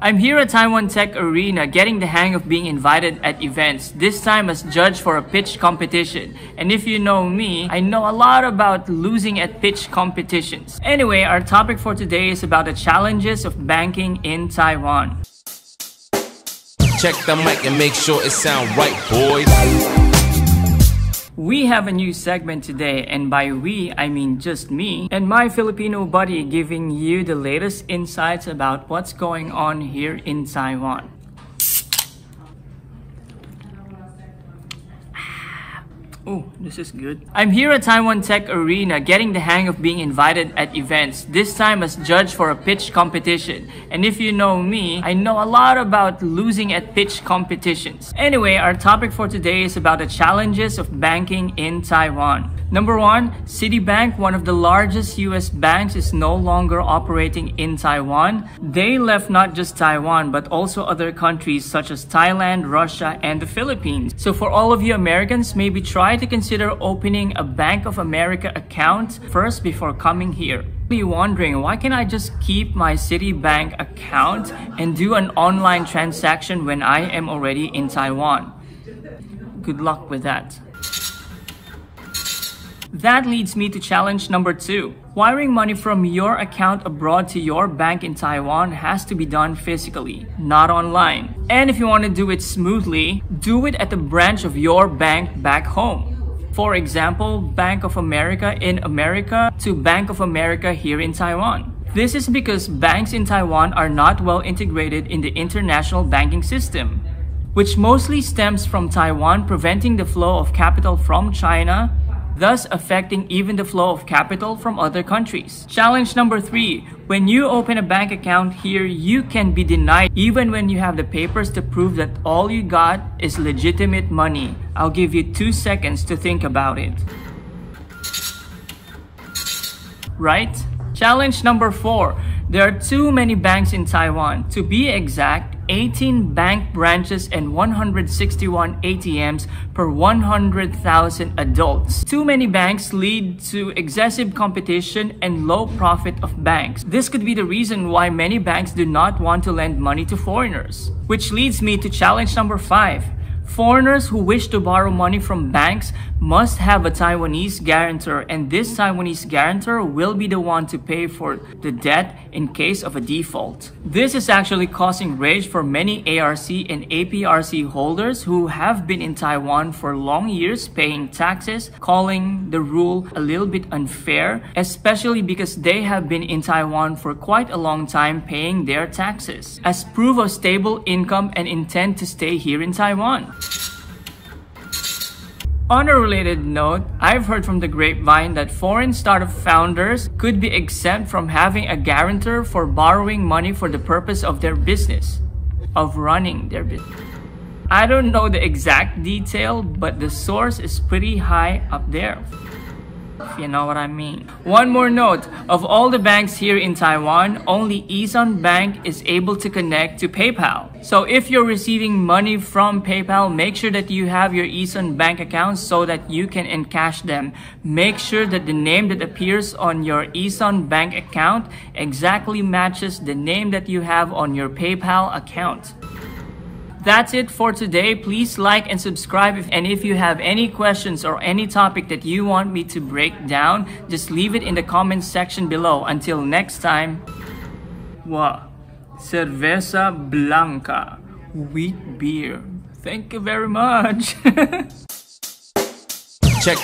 I'm here at Taiwan Tech Arena getting the hang of being invited at events, this time as judge for a pitch competition. And if you know me, I know a lot about losing at pitch competitions. Anyway, our topic for today is about the challenges of banking in Taiwan. Check the mic and make sure it sounds right, boys. We have a new segment today, and by we, I mean just me and my Filipino buddy giving you the latest insights about what's going on here in Taiwan. Oh, this is good. I'm here at Taiwan Tech Arena getting the hang of being invited at events, this time as judge for a pitch competition. And if you know me, I know a lot about losing at pitch competitions. Anyway, our topic for today is about the challenges of banking in Taiwan. Number one, Citibank, one of the largest US banks, is no longer operating in Taiwan. They left not just Taiwan, but also other countries such as Thailand, Russia, and the Philippines. So for all of you Americans, maybe try to consider opening a Bank of America account first before coming here. Be wondering, why can't I just keep my Citibank account and do an online transaction when I am already in Taiwan? Good luck with that. That leads me to challenge number two. Wiring money from your account abroad to your bank in Taiwan has to be done physically, not online. And if you want to do it smoothly, do it at the branch of your bank back home. For example, Bank of America in America to Bank of America here in Taiwan. This is because banks in Taiwan are not well integrated in the international banking system, which mostly stems from Taiwan preventing the flow of capital from China, thus affecting even the flow of capital from other countries. Challenge number three, when you open a bank account here, you can be denied even when you have the papers to prove that all you got is legitimate money. I'll give you 2 seconds to think about it. Right? Challenge number four, there are too many banks in Taiwan. To be exact, 18 bank branches and 161 ATMs per 100,000 adults. Too many banks lead to excessive competition and low profit of banks. This could be the reason why many banks do not want to lend money to foreigners. Which leads me to challenge number five. Foreigners who wish to borrow money from banks must have a Taiwanese guarantor, and this Taiwanese guarantor will be the one to pay for the debt in case of a default. This is actually causing rage for many ARC and APRC holders who have been in Taiwan for long years paying taxes, calling the rule a little bit unfair, especially because they have been in Taiwan for quite a long time paying their taxes as proof of stable income and intent to stay here in Taiwan. On a related note, I've heard from the grapevine that foreign startup founders could be exempt from having a guarantor for borrowing money for the purpose of their business, of running their business. I don't know the exact detail, but the source is pretty high up there. If you know what I mean. One more note, of all the banks here in Taiwan, only E-Sun Bank is able to connect to PayPal. So if you're receiving money from PayPal, make sure that you have your E-Sun Bank account so that you can encash them. Make sure that the name that appears on your E-Sun Bank account exactly matches the name that you have on your PayPal account. That's it for today. Please like and subscribe. If you have any questions or any topic that you want me to break down, just leave it in the comments section below. Until next time. Wow. Cerveza Blanca. Wheat beer. Thank you very much. Check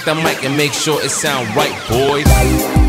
the mic and make sure it sounds right, boys.